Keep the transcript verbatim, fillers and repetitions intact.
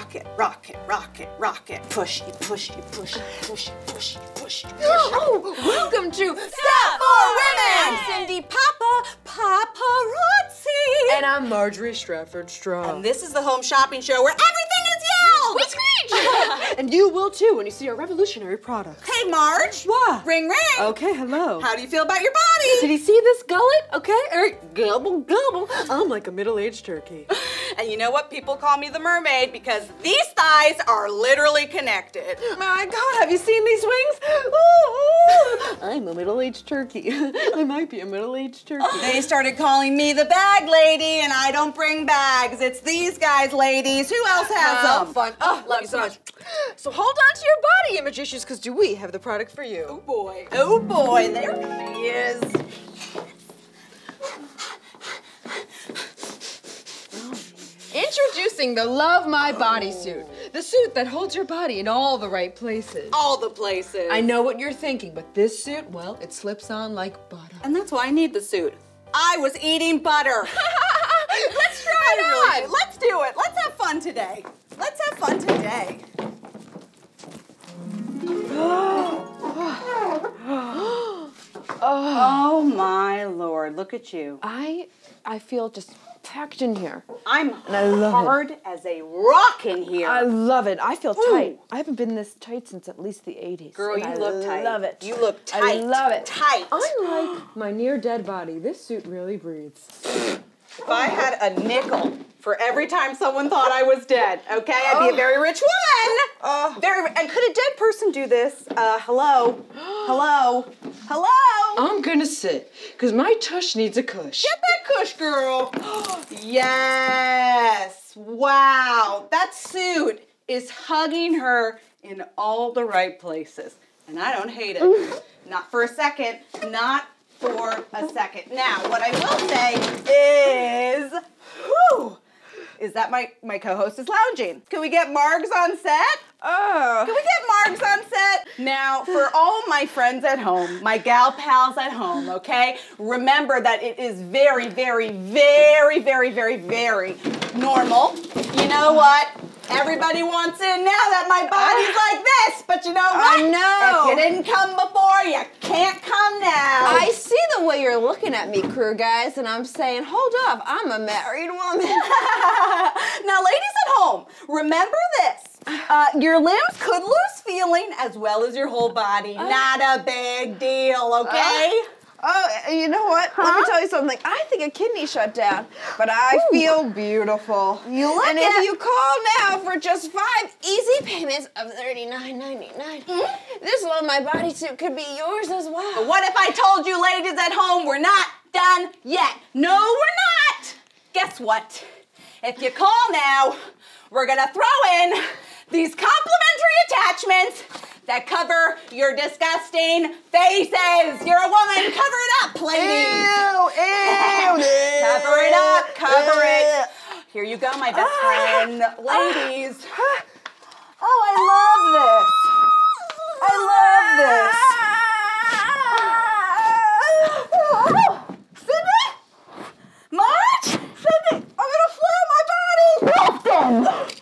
rocket, rocket, rocket, rocket. Pushy, pushy, pushy, pushy, pushy, pushy, pushy. Oh, welcome to Stop for Women! I'm Cindy Papa, paparazzi. And I'm Marjorie Stratford Strong. And this is the home shopping show where everything is yelled! We screech! And you will too when you see our revolutionary products. Hey, Marge. What? Ring, ring. Okay, hello. How do you feel about your body? Did you see this gullet? Okay, er, gobble, gobble. I'm like a middle-aged turkey. And you know what? People call me the mermaid because these thighs are literally connected. My God, have you seen these wings? Ooh, ooh. I'm a middle-aged turkey. I might be a middle-aged turkey. They started calling me the bag lady, and I don't bring bags. It's these guys, ladies. Who else has um, them? Fun. Oh, love you so much. So hold on to your body image issues, because do we have the product for you? Oh, boy. Oh, boy. There he is. Introducing the Love My Body suit. The suit that holds your body in all the right places. All the places. I know what you're thinking, but this suit, well, it slips on like butter. And that's why I need the suit. I was eating butter. Let's try it on. Really, let's do it. Let's have fun today. Let's have fun today. Oh, my Lord. Look at you. I, I feel just... packed in here. I'm hard it. as a rock in here. I love it. I feel Ooh. tight. I haven't been this tight since at least the eighties. Girl, you I look tight. I love it. You look tight. I love it. Tight. Unlike my near-dead body, this suit really breathes. If I had a nickel for every time someone thought I was dead, okay, I'd oh. be a very rich woman. Oh. Very, and could a dead person do this? Uh, hello? Hello? Hello? I'm gonna sit, because my tush needs a cush. Get that cush, girl. Yes. Wow. That suit is hugging her in all the right places. And I don't hate it. Not for a second. Not for a second. Now, what I will say is, whew, is that my, my co-host is lounging. Can we get Margs on set? Oh. Can we get Margs on set? Now, for all my friends at home, my gal pals at home, okay? Remember that it is very, very, very, very, very, very normal. You know what? Everybody wants in now that my body's like this, but you know what? I know. If you didn't come before, you can't come now. I see the way you're looking at me, crew guys, and I'm saying, hold up, I'm a married woman. Now, ladies at home, remember this. Uh, your limbs could lose feeling as well as your whole body. Uh, Not a big deal, okay? Uh, Oh, you know what? Huh? Let me tell you something. I think a kidney shut down, but I Ooh. feel beautiful. You look And if you call now for just five easy payments of thirty-nine ninety-nine, mm-hmm. this Love My Body suit could be yours as well. But what if I told you, ladies at home, we're not done yet? No, we're not. Guess what? If you call now, we're gonna throw in these complimentary attachments that cover your disgusting faces. You're a woman, cover it up, ladies. Ew, ew, ew. Cover it up, cover ew. it. Here you go, my best ah, friend. Ladies. Ah, oh, I love this. I love this. Oh, Cindy? Marge? Cindy, I'm gonna flow my body. Listen.